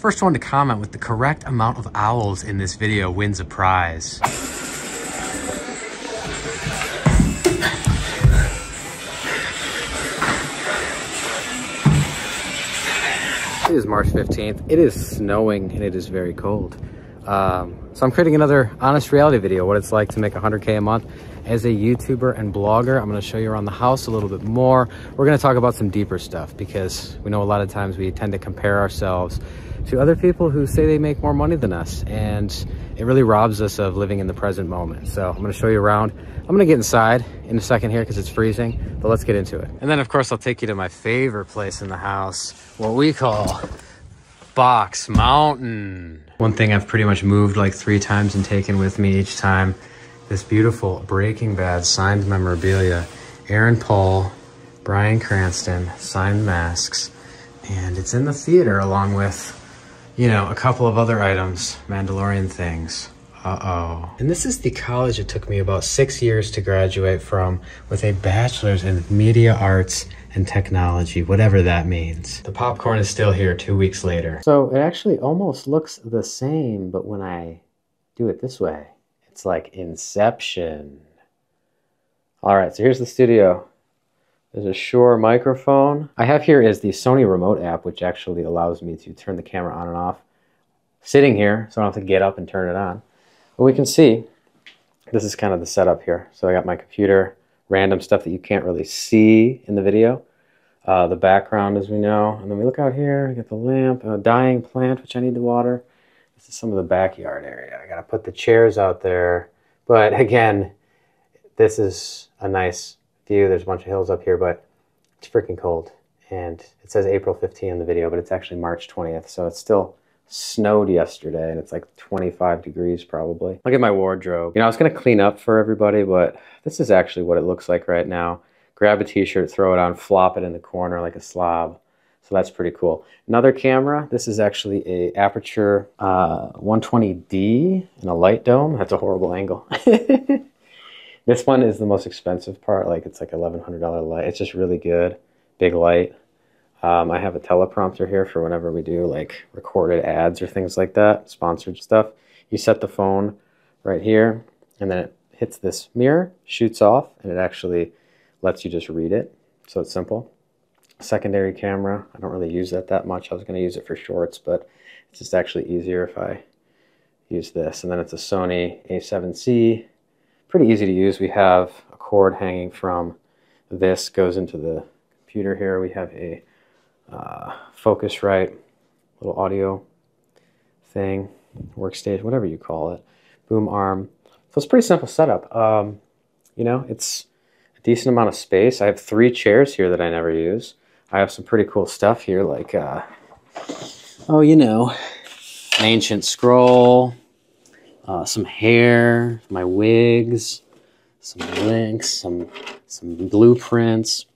First one to comment with the correct amount of owls in this video wins a prize. It is March 15th. It is snowing and it is very cold. So I'm creating another honest reality video, what it's like to make 100K a month as a YouTuber and blogger. I'm going to show you around the house a little bit more. We're going to talk about some deeper stuff because we know a lot of times we tend to compare ourselves to other people who say they make more money than us, and it really robs us of living in the present moment. So I'm going to show you around. I'm going to get inside in a second here because it's freezing, but let's get into it. And then of course I'll take you to my favorite place in the house, what we call Box Mountain. One thing I've pretty much moved like 3 times and taken with me each time, this beautiful Breaking Bad signed memorabilia. Aaron Paul, Brian Cranston, signed masks, and it's in the theater along with, you know, a couple of other items, Mandalorian things. Uh-oh. And this is the college it took me about 6 years to graduate from with a bachelor's in media arts and technology, whatever that means. The popcorn is still here 2 weeks later. So it actually almost looks the same, but when I do it this way, it's like Inception. All right, so here's the studio. There's a Shure microphone. I have here is the Sony remote app, which actually allows me to turn the camera on and off sitting here, so I don't have to get up and turn it on. But we can see, this is kind of the setup here. So I got my computer, random stuff that you can't really see in the video. The background, as we know. And then we look out here, we got the lamp, a dying plant, which I need to water. This is some of the backyard area. I gotta put the chairs out there. But again, this is a nice view. There's a bunch of hills up here, but it's freaking cold. And it says April 15th in the video, but it's actually March 20th. So it's still snowed yesterday and it's like 25 degrees probably. Look at my wardrobe. You know, I was gonna clean up for everybody, but this is actually what it looks like right now. Grab a t-shirt, throw it on, flop it in the corner like a slob. So that's pretty cool. Another camera. This is actually a Aputure 120D and a light dome. That's a horrible angle. This one is the most expensive part. Like it's like $1,100 light. It's just really good, big light. I have a teleprompter here for whenever we do like recorded ads or things like that, sponsored stuff. You set the phone right here and then it hits this mirror, shoots off, and it actually lets you just read it. So it's simple. Secondary camera, I don't really use that that much. I was going to use it for shorts, but it's just actually easier if I use this. And then it's a Sony A7C, pretty easy to use. We have a cord hanging from this, goes into the computer here. We have a Focusrite, little audio thing, workstation, whatever you call it, boom arm. So it's a pretty simple setup. You know, it's a decent amount of space. I have 3 chairs here that I never use. I have some pretty cool stuff here, like, oh, you know, an ancient scroll, some hair, my wigs, some links, some blueprints,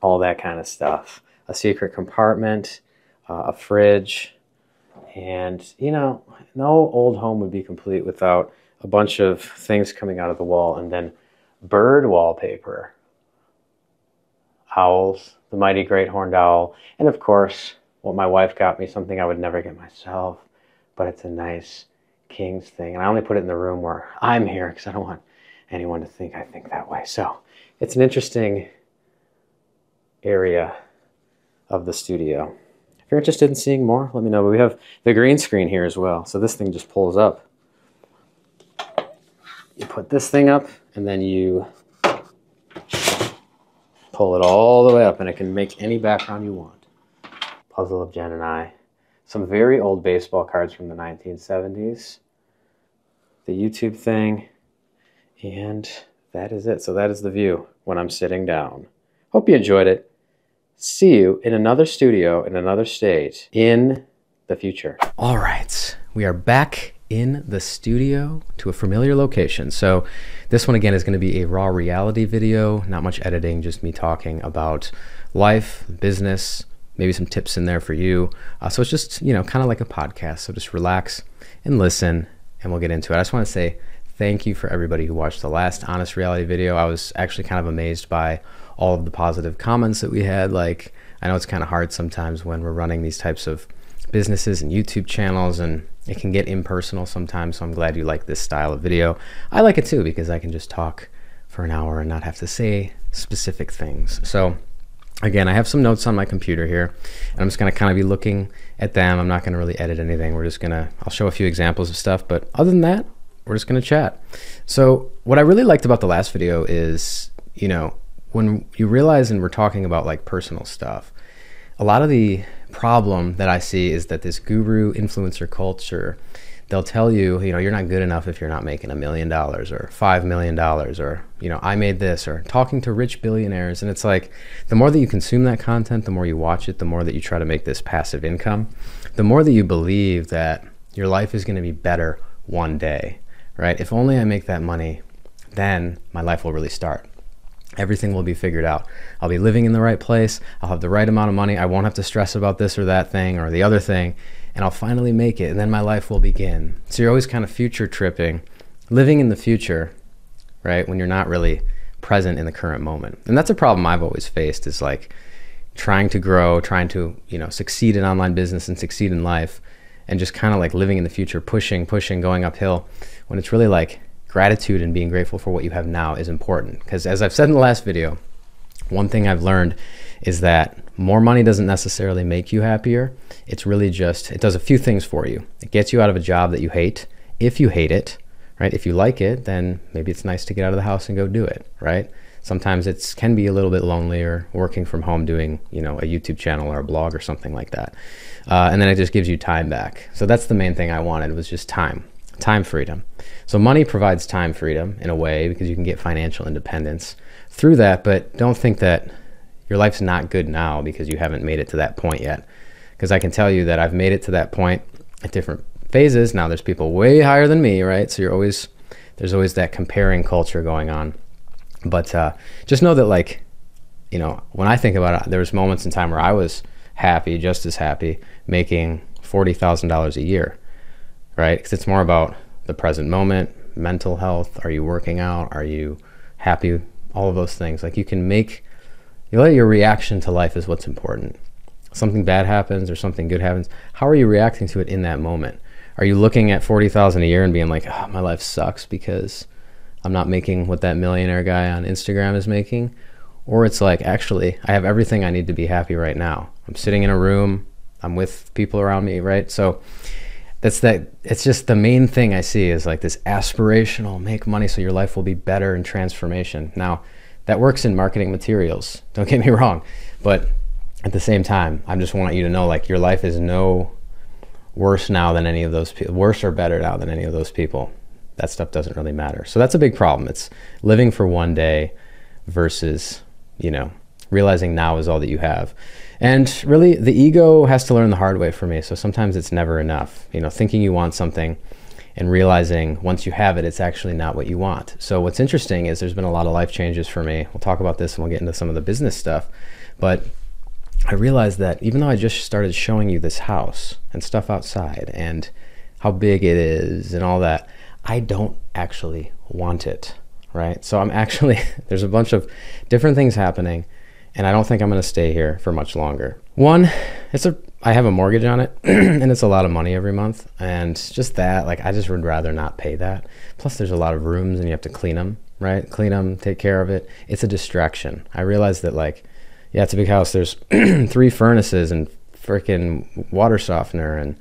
all that kind of stuff. A secret compartment, a fridge, and, you know, no old home would be complete without a bunch of things coming out of the wall, and then bird wallpaper, owls, the mighty great horned owl, and of course, what my wife got me, something I would never get myself, but it's a nice King's thing, and I only put it in the room where I'm here because I don't want anyone to think I think that way. So it's an interesting area of the studio. If you're interested in seeing more, let me know. But we have the green screen here as well. So this thing just pulls up. You put this thing up and then you pull it all the way up and it can make any background you want. Puzzle of Jen and I. Some very old baseball cards from the 1970s. The YouTube thing. And that is it. So that is the view when I'm sitting down. Hope you enjoyed it. See you in another studio in another state in the future. All right, we are back in the studio to a familiar location. So this one again is going to be a raw reality video, not much editing, just me talking about life, business, maybe some tips in there for you. So it's just, you know, kind of like a podcast. So just relax and listen and we'll get into it. I just want to say thank you for everybody who watched the last Honest Reality video. I was actually kind of amazed by all of the positive comments that we had. Like, I know it's kind of hard sometimes when we're running these types of businesses and YouTube channels, and it can get impersonal sometimes. So I'm glad you like this style of video. I like it too, because I can just talk for an hour and not have to say specific things. So again, I have some notes on my computer here, and I'm just going to kind of be looking at them. I'm not going to really edit anything. We're just going to, I'll show a few examples of stuff, but other than that, we're just going to chat. So what I really liked about the last video is, you know, when you realize, and we're talking about like personal stuff, a lot of the problem that I see is that this guru influencer culture, they'll tell you, you know, you're not good enough if you're not making $1 million or $5 million, or, you know, I made this, or talking to rich billionaires. And it's like, the more that you consume that content, the more you watch it, the more that you try to make this passive income, the more that you believe that your life is going to be better one day, right? If only I make that money, then my life will really start. Everything will be figured out. I'll be living in the right place. I'll have the right amount of money. I won't have to stress about this or that thing or the other thing, and I'll finally make it, and then my life will begin. So you're always kind of future tripping, living in the future, right? When you're not really present in the current moment. And that's a problem I've always faced, is like trying to grow, trying to, you know, succeed in online business and succeed in life, and just kind of like living in the future, pushing, going uphill, when it's really like, gratitude and being grateful for what you have now is important. Because as I've said in the last video, one thing I've learned is that more money doesn't necessarily make you happier. It's really just, it does a few things for you. It gets you out of a job that you hate, if you hate it, right? If you like it, then maybe it's nice to get out of the house and go do it, right? Sometimes it can be a little bit lonelier working from home doing, you know, a YouTube channel or a blog or something like that. And then it just gives you time back. So that's the main thing I wanted, was just time freedom. So money provides time freedom in a way, because you can get financial independence through that, but don't think that your life's not good now because you haven't made it to that point yet. Because I can tell you that I've made it to that point at different phases. Now there's people way higher than me, right? So you're always, there's always that comparing culture going on. But just know that, like, you know, when I think about it, there was moments in time where I was happy, just as happy, making $40,000 a year. Right? Because it's more about the present moment, mental health. Are you working out? Are you happy? All of those things. Like, you can make, you let your reaction to life is what's important. Something bad happens or something good happens. How are you reacting to it in that moment? Are you looking at $40,000 a year and being like, oh, my life sucks because I'm not making what that millionaire guy on Instagram is making? Or it's like, actually, I have everything I need to be happy right now. I'm sitting in a room. I'm with people around me, right? So that's that. It's just the main thing I see is like this aspirational, make money so your life will be better, and transformation. Now that works in marketing materials, don't get me wrong, but at the same time, I just want you to know, like, your life is no worse now than any of those people, worse or better now than any of those people. That stuff doesn't really matter. So that's a big problem. It's living for one day versus, you know, realizing now is all that you have. And really, the ego has to learn the hard way for me. So sometimes it's never enough, you know, thinking you want something and realizing once you have it, it's actually not what you want. So what's interesting is there's been a lot of life changes for me. We'll talk about this and we'll get into some of the business stuff. But I realized that even though I just started showing you this house and stuff outside and how big it is and all that, I don't actually want it, right? So I'm actually, there's a bunch of different things happening, and I don't think I'm going to stay here for much longer. One, I have a mortgage on it and it's a lot of money every month. And just that, like, I just would rather not pay that. Plus there's a lot of rooms and you have to clean them, right? Clean them, take care of it. It's a distraction. I realized that, like, yeah, it's a big house. There's 3 furnaces and freaking water softener and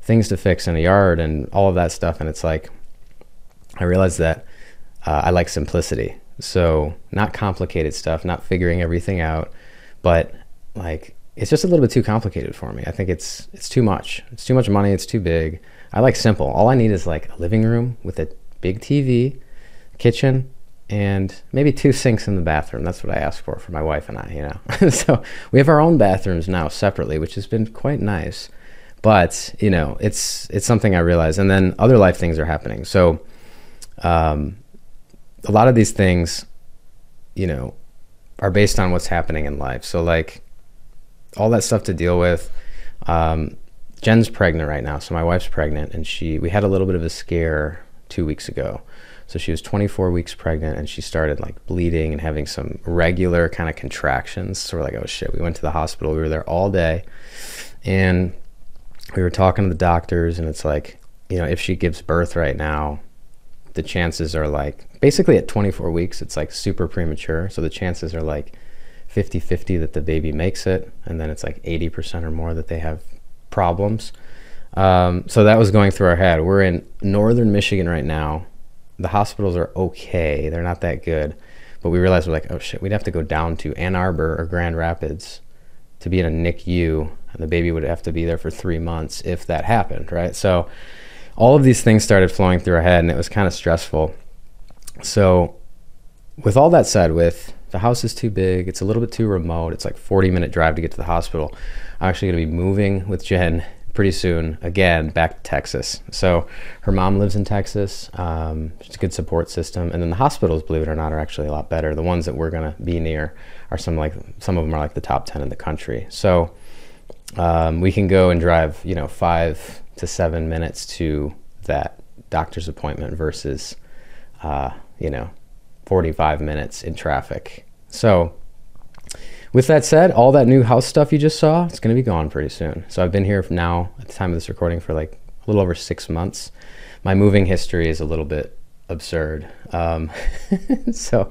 things to fix in a yard and all of that stuff. And it's like, I realized that I like simplicity. So not complicated stuff, not figuring everything out, but like, it's just a little bit too complicated for me. I think it's too much. It's too much money. It's too big. I like simple. All I need is like a living room with a big TV, kitchen, and maybe 2 sinks in the bathroom. That's what I asked for my wife and I, you know. So we have our own bathrooms now separately, which has been quite nice, but, you know, it's something I realized. And then other life things are happening. So, a lot of these things, you know, are based on what's happening in life. So like all that stuff to deal with, Jen's pregnant right now. So my wife's pregnant, and we had a little bit of a scare 2 weeks ago. So she was 24 weeks pregnant and she started like bleeding and having some regular kind of contractions. So we're like, oh shit, we went to the hospital. We were there all day, and we were talking to the doctors, and it's like, you know, if she gives birth right now, the chances are like, basically at 24 weeks, it's like super premature. So the chances are like 50-50 that the baby makes it. And then it's like 80% or more that they have problems. So that was going through our head. We're in northern Michigan right now. The hospitals are okay. They're not that good. But we realized we're like, oh shit, we'd have to go down to Ann Arbor or Grand Rapids to be in a NICU. And the baby would have to be there for 3 months if that happened, right? So all of these things started flowing through our head, and it was kind of stressful. So with all that said, with the house is too big, it's a little bit too remote, it's like 40-minute drive to get to the hospital. I'm actually gonna be moving with Jen pretty soon, again, back to Texas. So her mom lives in Texas, she's a good support system. And then the hospitals, believe it or not, are actually a lot better. The ones that we're gonna be near are some of them are like the top 10 in the country. So we can go and drive, you know, 5 to 7 minutes to that doctor's appointment versus, you know, 45 minutes in traffic. So with that said, all that new house stuff you just saw, it's going to be gone pretty soon. So I've been here from now at the time of this recording for like a little over 6 months. My moving history is a little bit absurd. So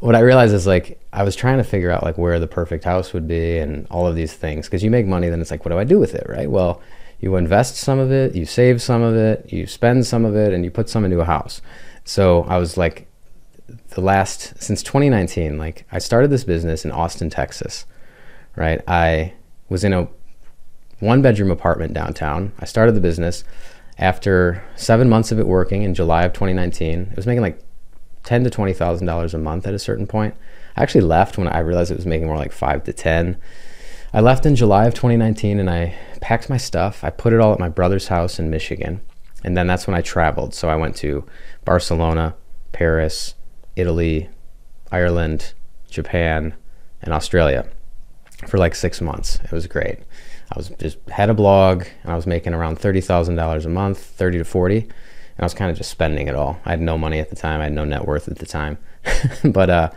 what I realized is like, I was trying to figure out like where the perfect house would be and all of these things. Cause you make money, then it's like, what do I do with it? Right? Well, you invest some of it, you save some of it, you spend some of it, and you put some into a house. So I was like, since 2019, like I started this business in Austin, Texas, right? I was in a 1-bedroom apartment downtown. I started the business after 7 months of it working in July of 2019. It was making like $10,000 to $20,000 a month at a certain point. I actually left when I realized it was making more like 5 to 10. I left in July of 2019 and I packed my stuff. I put it all at my brother's house in Michigan. And then that's when I traveled. So I went to Barcelona, Paris, Italy, Ireland, Japan, and Australia for like 6 months. It was great. I was just had a blog and I was making around $30,000 a month, 30 to 40. And I was kind of just spending it all. I had no money at the time. I had no net worth at the time, but,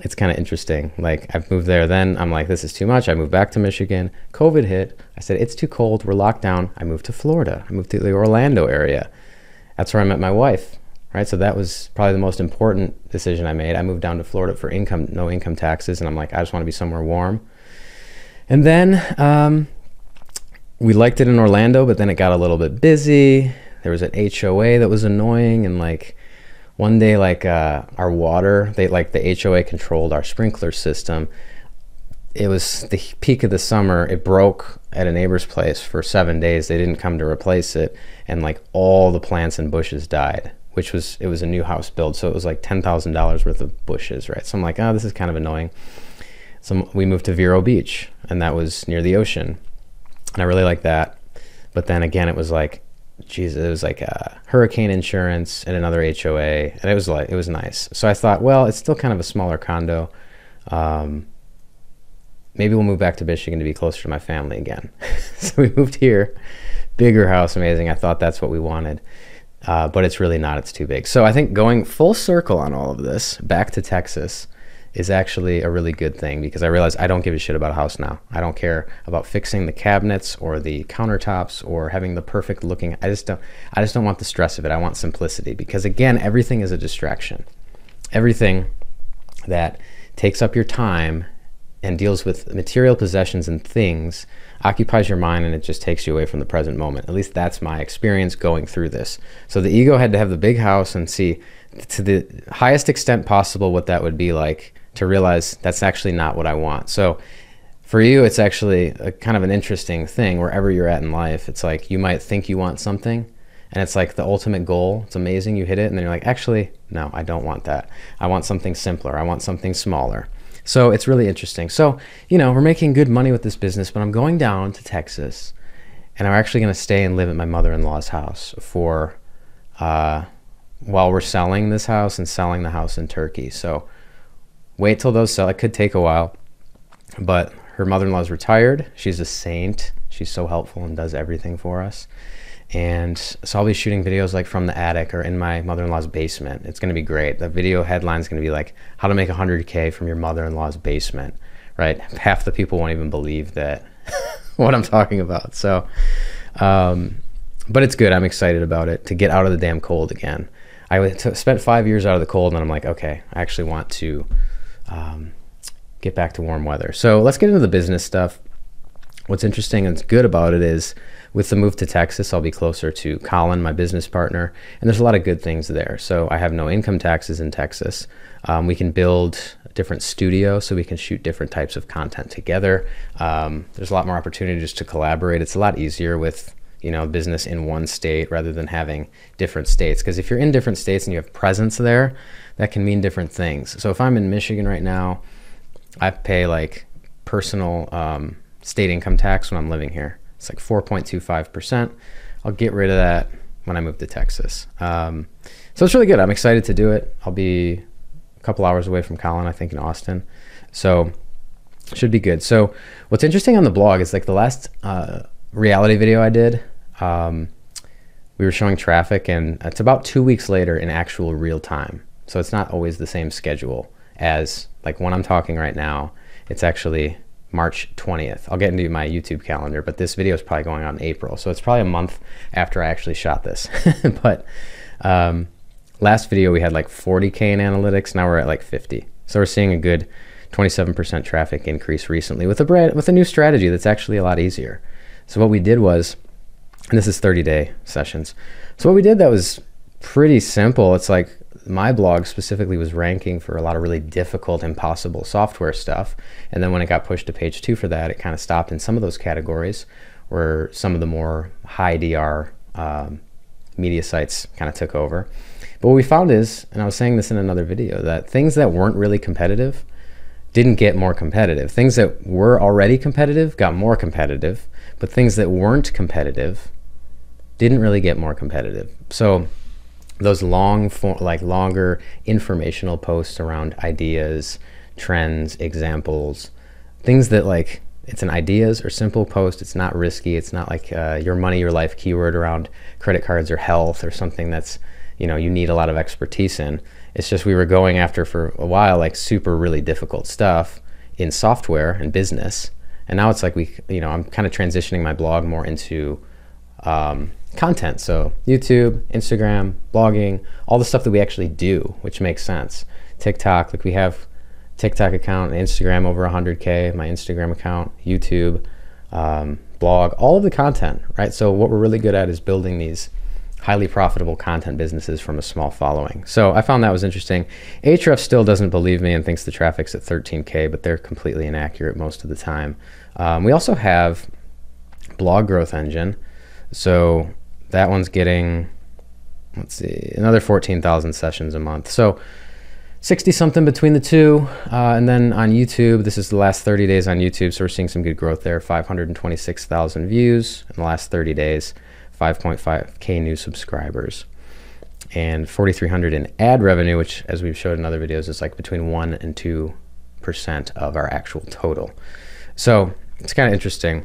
it's kind of interesting. Like I've moved there, then I'm like, this is too much. I moved back to Michigan, COVID hit. I said, it's too cold. We're locked down. I moved to Florida. I moved to the Orlando area. That's where I met my wife, right? So that was probably the most important decision I made. I moved down to Florida for no income taxes. And I'm like, I just want to be somewhere warm. And then, we liked it in Orlando, but then it got a little bit busy. There was an HOA that was annoying. And like, one day, like our water, the HOA controlled our sprinkler system. It was the peak of the summer. It broke at a neighbor's place for 7 days. They didn't come to replace it. And like all the plants and bushes died, which was, it was a new house build. So it was like $10,000 worth of bushes, right? So I'm like, oh, this is kind of annoying. So we moved to Vero Beach and that was near the ocean. And I really liked that. But then again, it was like, Jesus, it was like a hurricane insurance and another HOA, and it was like, it was nice. So I thought, well, it's still kind of a smaller condo. Maybe we'll move back to Michigan to be closer to my family again. So we moved here, bigger house, amazing. I thought that's what we wanted, but it's really not, it's too big. So I think going full circle on all of this back to Texas is actually a really good thing because I realized I don't give a shit about a house now. I don't care about fixing the cabinets or the countertops or having the perfect looking. I just don't want the stress of it. I want simplicity because again, everything is a distraction. Everything that takes up your time and deals with material possessions and things occupies your mind and it just takes you away from the present moment. At least that's my experience going through this. So the ego had to have the big house and see to the highest extent possible what that would be like to realize that's actually not what I want. So for you, it's actually a kind of an interesting thing wherever you're at in life. It's like, you might think you want something and it's like the ultimate goal. It's amazing. You hit it. And then you're like, actually, no, I don't want that. I want something simpler. I want something smaller. So it's really interesting. So, you know, we're making good money with this business, but I'm going down to Texas and I'm actually going to stay and live at my mother-in-law's house for, while we're selling this house and selling the house in Turkey. So wait till those sell. It could take a while, but her mother-in-law is retired. She's a saint. She's so helpful and does everything for us. And so I'll be shooting videos like from the attic or in my mother-in-law's basement. It's going to be great. The video headline is going to be like how to make 100K from your mother-in-law's basement, right? Half the people won't even believe that what I'm talking about. So, but it's good. I'm excited about it, to get out of the damn cold again. I spent 5 years out of the cold, and I'm like, okay, I actually want to get back to warm weather. So let's get into the business stuff. What's interesting and good about it is, with the move to Texas, I'll be closer to Colin, my business partner, and there's a lot of good things there. So I have no income taxes in Texas. We can build a different studio, so we can shoot different types of content together. There's a lot more opportunities to collaborate. It's a lot easier with, you know, business in one state rather than having different states. Because if you're in different states and you have presence there, that can mean different things. So if I'm in Michigan right now, I pay like personal state income tax when I'm living here. It's like 4.25%. I'll get rid of that when I move to Texas. So it's really good. I'm excited to do it. I'll be a couple hours away from Colin, I think, in Austin. So it should be good. So what's interesting on the blog is, like, the last reality video I did, we were showing traffic, and it's about 2 weeks later in actual real time. So it's not always the same schedule as, like, when I'm talking right now. It's actually March 20th. I'll get into my YouTube calendar, but this video is probably going on in April. So it's probably a month after I actually shot this. But last video we had like 40K in analytics. Now we're at like 50. So we're seeing a good 27% traffic increase recently with a new strategy that's actually a lot easier. So what we did was, and this is 30-day sessions. So what we did that was pretty simple. It's like, my blog specifically was ranking for a lot of really difficult, impossible software stuff. And then when it got pushed to page 2 for that, it kind of stopped in some of those categories where some of the more high DR media sites kind of took over. But what we found is, and I was saying this in another video, that things that weren't really competitive didn't get more competitive. Things that were already competitive got more competitive, but things that weren't competitive didn't really get more competitive. So those long form, like longer informational posts around ideas, trends, examples, things that, like, it's an ideas or simple post. It's not risky. It's not like your money, your life keyword around credit cards or health or something that's, you know, you need a lot of expertise in. It's just, we were going after for a while, like, super really difficult stuff in software and business. And now it's like, we, you know, I'm kind of transitioning my blog more into, content. So YouTube, Instagram, blogging, all the stuff that we actually do, which makes sense. TikTok, like, we have TikTok account, Instagram over 100K, my Instagram account, YouTube, blog, all of the content, right? So what we're really good at is building these highly profitable content businesses from a small following. So I found that was interesting. Ahrefs still doesn't believe me and thinks the traffic's at 13K, but they're completely inaccurate most of the time. We also have Blog Growth Engine. So that one's getting, let's see, another 14,000 sessions a month. So 60 something between the two. And then on YouTube, this is the last 30 days on YouTube. So we're seeing some good growth there. 526,000 views in the last 30 days, 5.5K new subscribers, and 4,300 in ad revenue, which, as we've showed in other videos, is like between 1% and 2% of our actual total. So it's kind of interesting.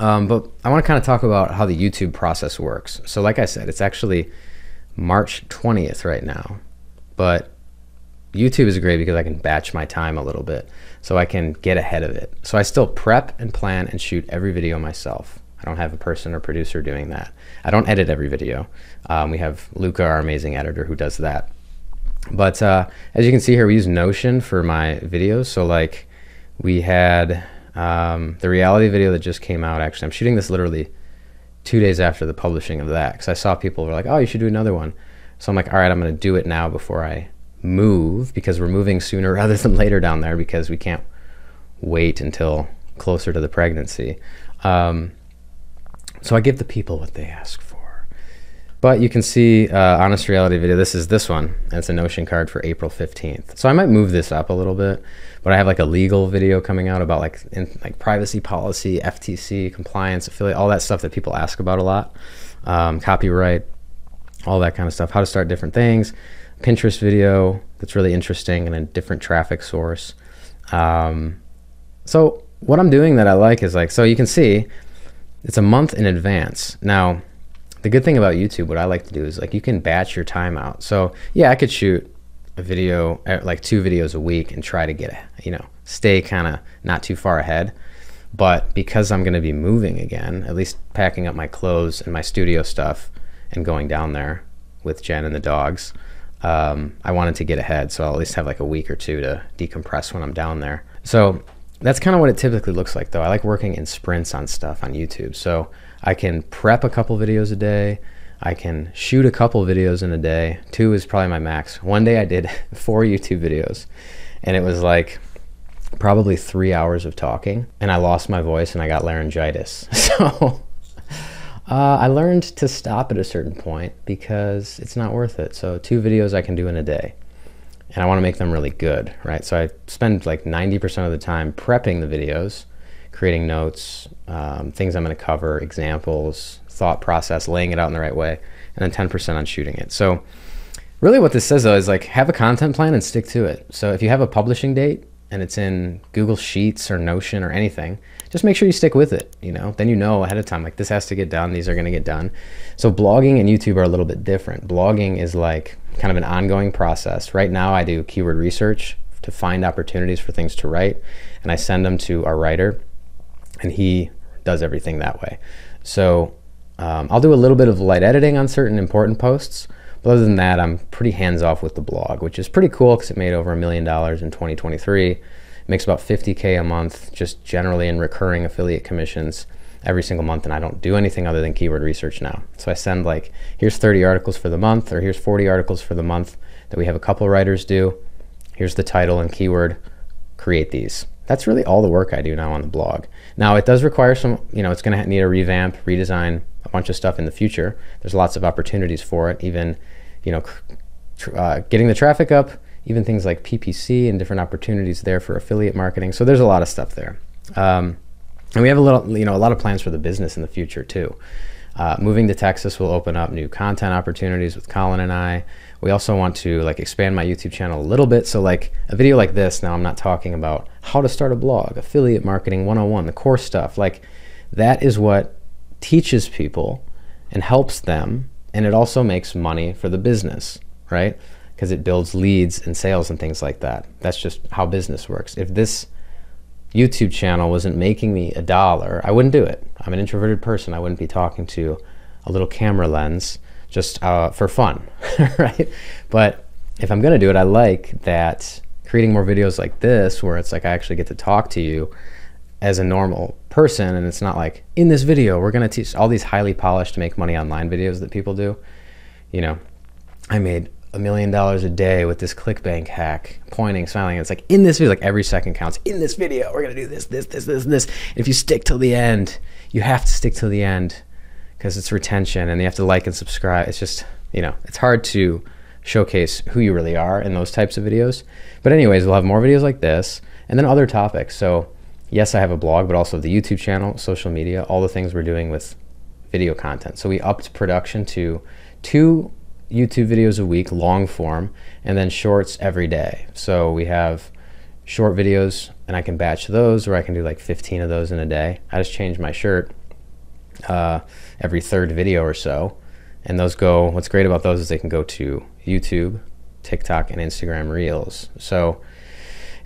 But I want to kind of talk about how the YouTube process works. So like I said, it's actually March 20th right now, but YouTube is great because I can batch my time a little bit, so I can get ahead of it. So I still prep and plan and shoot every video myself. I don't have a person or producer doing that. I don't edit every video. We have Luca, our amazing editor, who does that. But as you can see here, we use Notion for my videos. So, like, we had the reality video that just came out, actually, I'm shooting this literally 2 days after the publishing of that, because I saw people were like, oh, you should do another one. So I'm like, all right, I'm going to do it now before I move, because we're moving sooner rather than later down there, because we can't wait until closer to the pregnancy. So I give the people what they ask for. But you can see honest reality video, this is this one, and it's a Notion card for April 15th. So I might move this up a little bit, but I have like a legal video coming out about like privacy policy, FTC, compliance, affiliate, all that stuff that people ask about a lot, copyright, all that kind of stuff, how to start different things, Pinterest video that's really interesting and a different traffic source. So what I'm doing that I like is, like, so you can see it's a month in advance. Now, the good thing about YouTube, what I like to do is, like, you can batch your time out. So yeah, I could shoot a video, like 2 videos a week, and try to get, you know, stay kind of not too far ahead. But because I'm going to be moving again, at least packing up my clothes and my studio stuff and going down there with Jen and the dogs, I wanted to get ahead. So I'll at least have like a week or two to decompress when I'm down there. So that's kind of what it typically looks like though. I like working in sprints on stuff on YouTube. So I can prep a couple videos a day. I can shoot a couple videos in a day. 2 is probably my max. One day I did 4 YouTube videos and it was like probably 3 hours of talking, and I lost my voice and I got laryngitis. So I learned to stop at a certain point because it's not worth it. So 2 videos I can do in a day, and I want to make them really good, right? So I spend like 90% of the time prepping the videos, creating notes, things I'm going to cover, examples, thought process, laying it out in the right way, and then 10% on shooting it. So really what this says though is like, have a content plan and stick to it. So if you have a publishing date and it's in Google Sheets or Notion or anything, just make sure you stick with it, you know? Then you know ahead of time, like this has to get done, these are gonna get done. So blogging and YouTube are a little bit different. Blogging is like kind of an ongoing process. Right now I do keyword research to find opportunities for things to write, and I send them to our writer, and he does everything that way. So I'll do a little bit of light editing on certain important posts, but other than that, I'm pretty hands-off with the blog, which is pretty cool because it made over $1 million in 2023. It makes about $50K a month, just generally in recurring affiliate commissions every single month, and I don't do anything other than keyword research now. So I send like, here's 30 articles for the month, or here's 40 articles for the month that we have a couple writers do. Here's the title and keyword, create these. That's really all the work I do now on the blog. Now it does require some, you know, it's gonna need a revamp, redesign, a bunch of stuff in the future. There's lots of opportunities for it, even, you know, getting the traffic up, even things like PPC and different opportunities there for affiliate marketing. So there's a lot of stuff there. And we have a little, you know, a lot of plans for the business in the future too. Moving to Texas will open up new content opportunities with Colin and I. We also want to like expand my YouTube channel a little bit. So like a video like this, now I'm not talking about how to start a blog, affiliate marketing 101, the core stuff. Like that is what teaches people and helps them. And it also makes money for the business, right? Because it builds leads and sales and things like that. That's just how business works. If this YouTube channel wasn't making me $1, I wouldn't do it. I'm an introverted person. I wouldn't be talking to a little camera lens just for fun, right? But if I'm gonna do it, I like that creating more videos like this, where it's like I actually get to talk to you as a normal person, and it's not like, in this video, we're gonna teach all these highly polished make money online videos that people do. You know, I made $1 million a day with this ClickBank hack, pointing, smiling. It's like, in this video, like every second counts. In this video, we're gonna do this, this, this, this, and this. If you stick till the end, you have to stick till the end because it's retention, and you have to like and subscribe. It's just, you know, it's hard to showcase who you really are in those types of videos. But anyways, we'll have more videos like this and then other topics. So yes, I have a blog, but also the YouTube channel, social media, all the things we're doing with video content. So we upped production to 2 YouTube videos a week, long form, and then shorts every day. So we have short videos, and I can batch those, or I can do like 15 of those in a day. I just changed my shirt every 3rd video or so, and those go, what's great about those is they can go to YouTube, TikTok, and Instagram Reels. So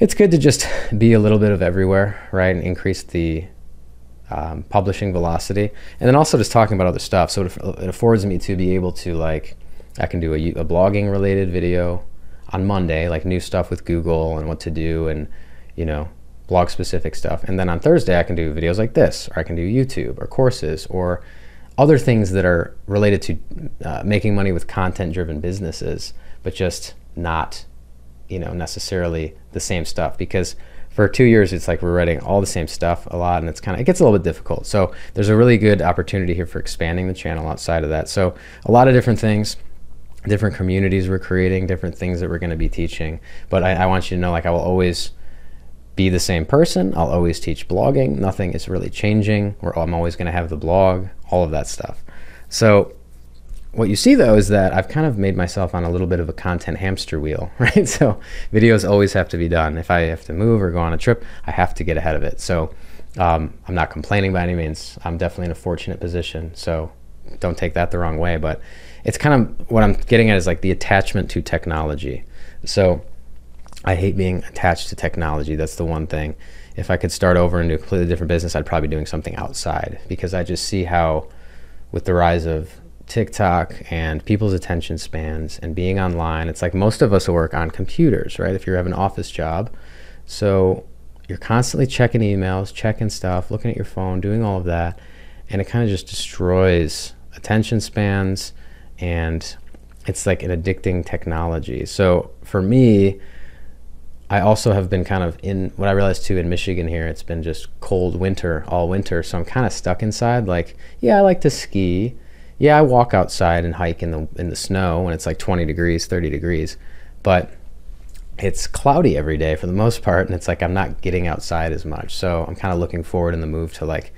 it's good to just be a little bit of everywhere, right? And increase the publishing velocity. And then also just talking about other stuff. So it affords me to be able to like, I can do a blogging related video on Monday, like new stuff with Google and what to do and, you know, blog specific stuff. And then on Thursday, I can do videos like this, or I can do YouTube or courses or other things that are related to making money with content driven businesses, but just not, you know, necessarily the same stuff, because for 2 years it's like we're writing all the same stuff a lot, and it's kind of, it gets a little bit difficult. So there's a really good opportunity here for expanding the channel outside of that. So a lot of different things, different communities we're creating, different things that we're going to be teaching. But I want you to know, like, I will always be the same person. I'll always teach blogging. Nothing is really changing. I'm always going to have the blog, all of that stuff. So what you see though is that I've kind of made myself on a little bit of a content hamster wheel, right? So videos always have to be done. If I have to move or go on a trip, I have to get ahead of it. So I'm not complaining by any means. I'm definitely in a fortunate position. So don't take that the wrong way, but it's kind of what I'm getting at is like the attachment to technology. So I hate being attached to technology. That's the one thing. if I could start over and do a completely different business, I'd probably be doing something outside, because I just see how with the rise of TikTok and people's attention spans and being online, it's like most of us work on computers, right? If you have an office job, so you're constantly checking emails, checking stuff, looking at your phone, doing all of that, and it kind of just destroys attention spans, and it's like an addicting technology. So for me, I also have been kind of in what I realized too in Michigan here, it's been just cold winter all winter. So I'm kind of stuck inside. Like, yeah, I like to ski. Yeah, I walk outside and hike in the snow when it's like 20 degrees, 30 degrees, but it's cloudy every day for the most part. And it's like, I'm not getting outside as much. So I'm kind of looking forward in the move to, like,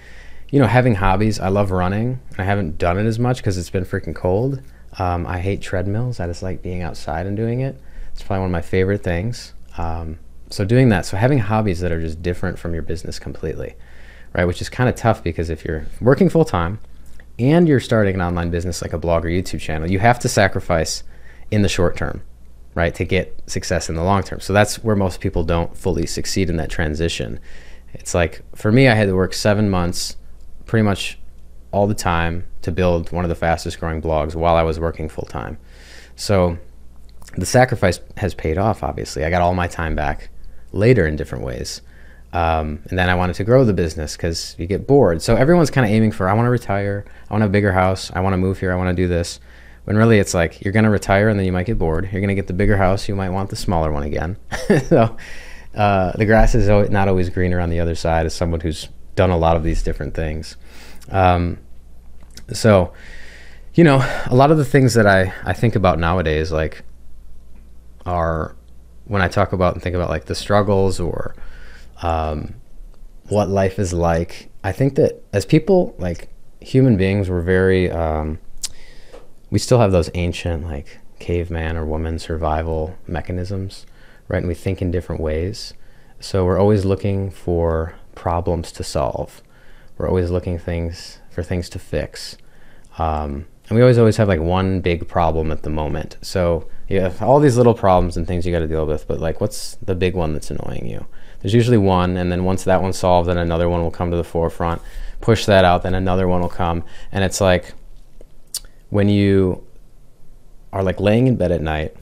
you know, having hobbies. I love running. I haven't done it as much because it's been freaking cold. I hate treadmills. I just like being outside and doing it. It's probably one of my favorite things. So doing that, so having hobbies that are just different from your business completely, right? Which is kind of tough, because if you're working full time and you're starting an online business like a blog or YouTube channel, you have to sacrifice in the short term, right? To get success in the long term. So that's where most people don't fully succeed in that transition. It's like, for me, I had to work 7 months pretty much all the time to build one of the fastest growing blogs while I was working full time. So the sacrifice has paid off, obviously. I got all my time back later in different ways. And then I wanted to grow the business because you get bored. So everyone's kind of aiming for, I want to retire, I want a bigger house, I want to move here, I want to do this. When really it's like, you're going to retire and then you might get bored. You're going to get the bigger house, you might want the smaller one again. So the grass is not always greener on the other side, as someone who's done a lot of these different things. So, you know, a lot of the things that I think about nowadays, like, are when I talk about and think about like the struggles or what life is like, I think that as people, like human beings, we're very, we still have those ancient like caveman or woman survival mechanisms, right? And we think in different ways. So we're always looking for problems to solve. We're always looking for things to fix. And we always have like one big problem at the moment. So you have all these little problems and things you got to deal with, but like, what's the big one that's annoying you? There's usually one, and then once that one's solved, then another one will come to the forefront, push that out, then another one will come. And it's like, when you are like laying in bed at night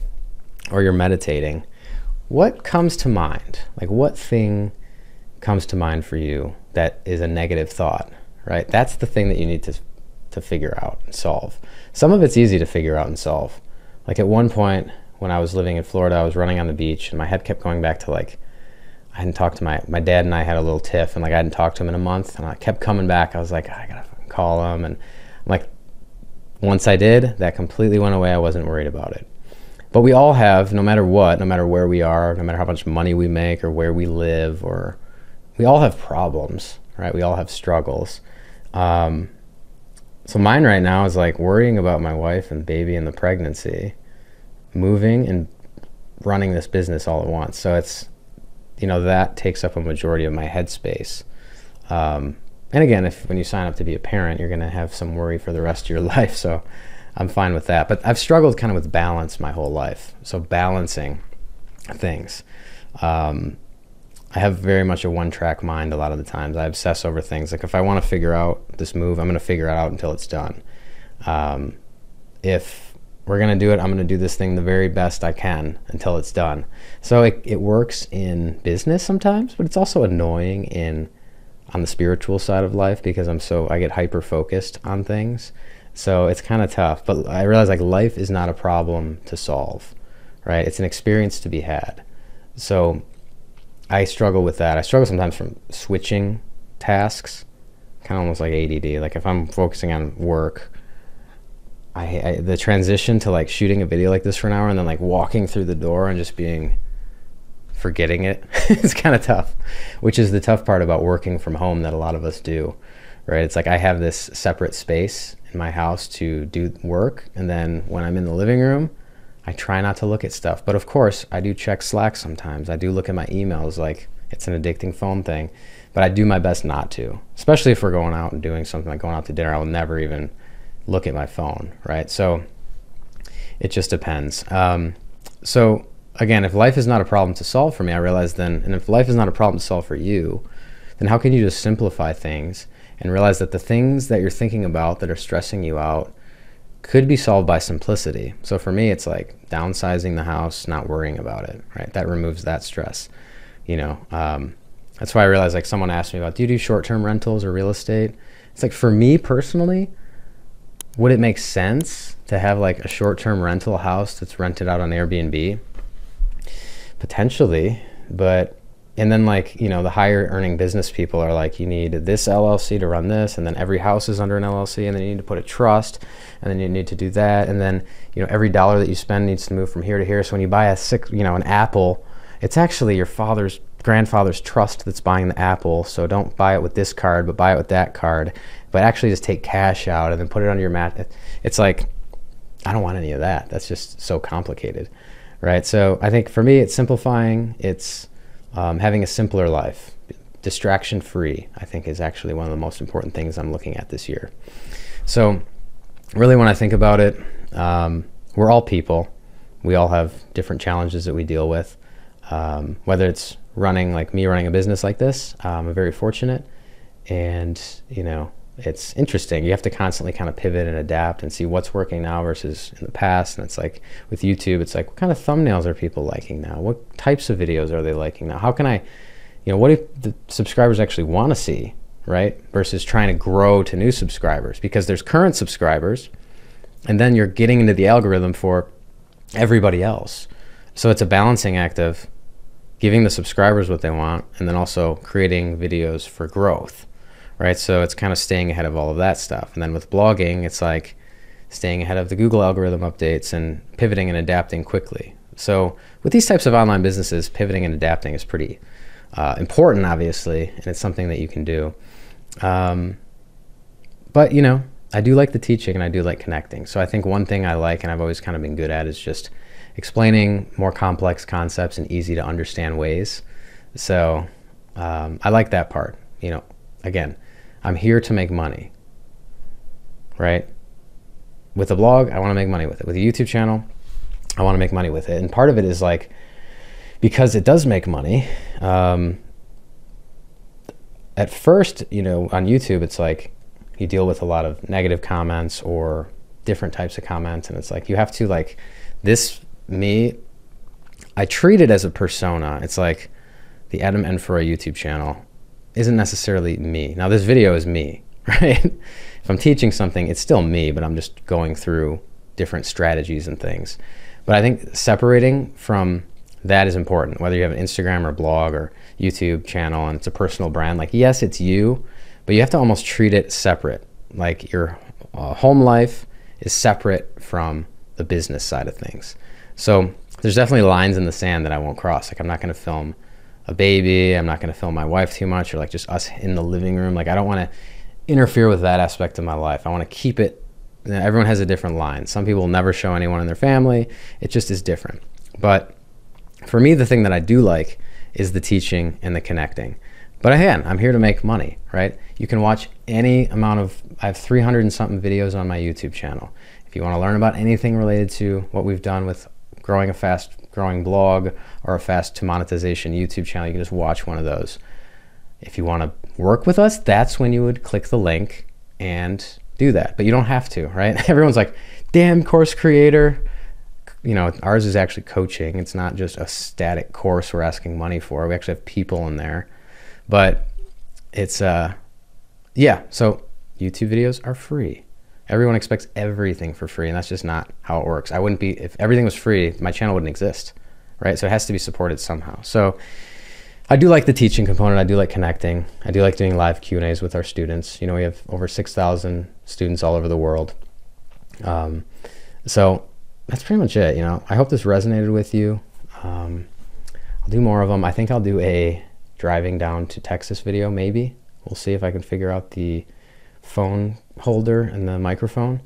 or you're meditating, what comes to mind? Like, what thing comes to mind for you that is a negative thought, right? That's the thing that you need to figure out and solve. Some of it's easy to figure out and solve. Like at one point when I was living in Florida, I was running on the beach and my head kept going back to like, I hadn't talked to my dad, and I had a little tiff, and like I hadn't talked to him in a month, and I kept coming back. I was like, I gotta fucking call him. And like, once I did, that completely went away. I wasn't worried about it. But we all have, no matter what, no matter where we are, no matter how much money we make or where we live, or we all have problems, right? We all have struggles. So mine right now is like worrying about my wife and baby and the pregnancy, moving and running this business all at once. So it's, you know, that takes up a majority of my headspace. And again, when you sign up to be a parent, you're going to have some worry for the rest of your life. So I'm fine with that. But I've struggled kind of with balance my whole life. So balancing things. I have very much a one-track mind a lot of the times. I obsess over things. Like if I want to figure out this move, I'm going to figure it out until it's done. If we're going to do it, I'm going to do this thing the very best I can until it's done. So it works in business sometimes, but it's also annoying on the spiritual side of life, because I get hyper-focused on things. So it's kind of tough, but I realize like life is not a problem to solve, right? It's an experience to be had. So I struggle with that. I struggle sometimes from switching tasks, kind of almost like ADD. Like if I'm focusing on work, the transition to like shooting a video like this for an hour and then like walking through the door and just forgetting it, it's kind of tough, which is the tough part about working from home that a lot of us do, right? It's like I have this separate space in my house to do work. And then when I'm in the living room, I try not to look at stuff, but of course I do check Slack sometimes. I do look at my emails, like it's an addicting phone thing, but I do my best not to, especially if we're going out and doing something like going out to dinner. I will never even look at my phone, right? So it just depends. So again, if life is not a problem to solve for me, I realize then, and if life is not a problem to solve for you, then how can you just simplify things and realize that the things that you're thinking about that are stressing you out could be solved by simplicity. So for me, it's like downsizing the house, not worrying about it, right? That removes that stress, you know? That's why I realized, like, someone asked me about, do you do short-term rentals or real estate? It's like, for me personally, would it make sense to have like a short-term rental house that's rented out on Airbnb? Potentially, but, and then, like, you know, the higher earning business people are like, you need this LLC to run this, and then every house is under an LLC, and then you need to put a trust, and then you need to do that, and then, you know, every dollar that you spend needs to move from here to here. So when you buy a an apple, it's actually your grandfather's trust that's buying the apple. So don't buy it with this card, but buy it with that card, but actually just take cash out and then put it under your mat. It's like, I don't want any of that. That's just so complicated, right? So I think for me, it's simplifying. It's having a simpler life, distraction-free, I think, is actually one of the most important things I'm looking at this year. So really, when I think about it, we're all people. We all have different challenges that we deal with, whether it's running, like me running a business like this. I'm very fortunate, and, you know, it's interesting. You have to constantly kind of pivot and adapt and see what's working now versus in the past. And it's like with YouTube, it's like, what kind of thumbnails are people liking now? What types of videos are they liking now? How can I, you know, what do the subscribers actually want to see, right? Versus trying to grow to new subscribers, because there's current subscribers, and then you're getting into the algorithm for everybody else. So it's a balancing act of giving the subscribers what they want and then also creating videos for growth. Right, so it's kind of staying ahead of all of that stuff. And then with blogging, it's like staying ahead of the Google algorithm updates and pivoting and adapting quickly. So with these types of online businesses, pivoting and adapting is pretty important, obviously, and it's something that you can do. But, you know, I do like the teaching and I do like connecting. So I think one thing I like and I've always kind of been good at is just explaining more complex concepts in easy to understand ways. So I like that part, you know. Again, I'm here to make money, right? With a blog, I want to make money with it. With a YouTube channel, I want to make money with it. And part of it is like, because it does make money, at first, you know, on YouTube, it's like you deal with a lot of negative comments or different types of comments. And it's like, you have to, like, this me, I treat it as a persona. It's like the Adam Enfroy YouTube channel isn't necessarily me. Now this video is me, right? If I'm teaching something, it's still me, but I'm just going through different strategies and things. But I think separating from that is important, whether you have an Instagram or blog or YouTube channel and it's a personal brand. Like, yes, it's you, but you have to almost treat it separate. Like your home life is separate from the business side of things. So there's definitely lines in the sand that I won't cross. Like, I'm not gonna film a baby, I'm not going to film my wife too much, or like just us in the living room. Like, I don't want to interfere with that aspect of my life. I want to keep it. Everyone has a different line. Some people never show anyone in their family. It just is different. But for me, the thing that I do like is the teaching and the connecting. But again, I'm here to make money, right? You can watch any amount of, I have 300 and something videos on my YouTube channel. If you want to learn about anything related to what we've done with growing a fast growing blog or a fast to monetization YouTube channel, you can just watch one of those. If you want to work with us, that's when you would click the link and do that. But you don't have to, right? Everyone's like, damn course creator. You know, ours is actually coaching. It's not just a static course we're asking money for. We actually have people in there. But it's, yeah, so YouTube videos are free. Everyone expects everything for free, and that's just not how it works. I wouldn't be, if everything was free, my channel wouldn't exist, right? So it has to be supported somehow. So I do like the teaching component. I do like connecting. I do like doing live Q&As with our students. You know, we have over 6,000 students all over the world. So that's pretty much it, you know. I hope this resonated with you. I'll do more of them. I think I'll do a driving down to Texas video, maybe. We'll see if I can figure out the phone holder and the microphone,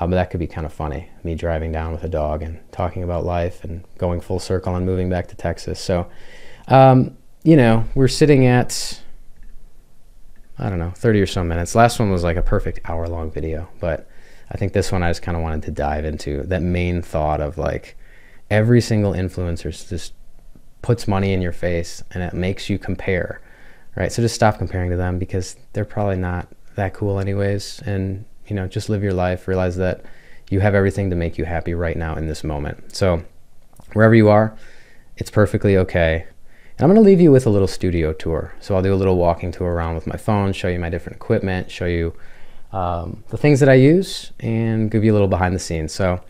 but that could be kind of funny, me driving down with a dog and talking about life and going full circle and moving back to Texas. So you know, we're sitting at, I don't know, 30 or so minutes. Last one was like a perfect hour-long video, but I think this one I just kind of wanted to dive into that main thought of, like, every single influencer just puts money in your face and it makes you compare, right? So just stop comparing to them because they're probably not that cool anyways. And, you know, just live your life, realize that you have everything to make you happy right now in this moment. So wherever you are, it's perfectly okay. And I'm going to leave you with a little studio tour. So I'll do a little walking tour around with my phone, show you my different equipment, show you the things that I use, and give you a little behind the scenes. So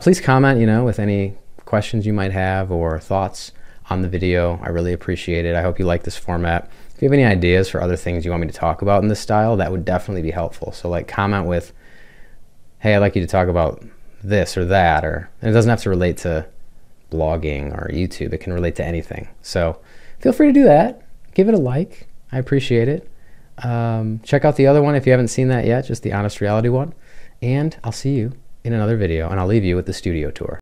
please comment, you know, with any questions you might have or thoughts on the video. I really appreciate it. I hope you like this format. If you have any ideas for other things you want me to talk about in this style, that would definitely be helpful. So like comment with, hey, I'd like you to talk about this or that, or, and it doesn't have to relate to blogging or YouTube. It can relate to anything. So feel free to do that. Give it a like. I appreciate it. Check out the other one if you haven't seen that yet, just the Honest Reality one. And I'll see you in another video, and I'll leave you with the studio tour.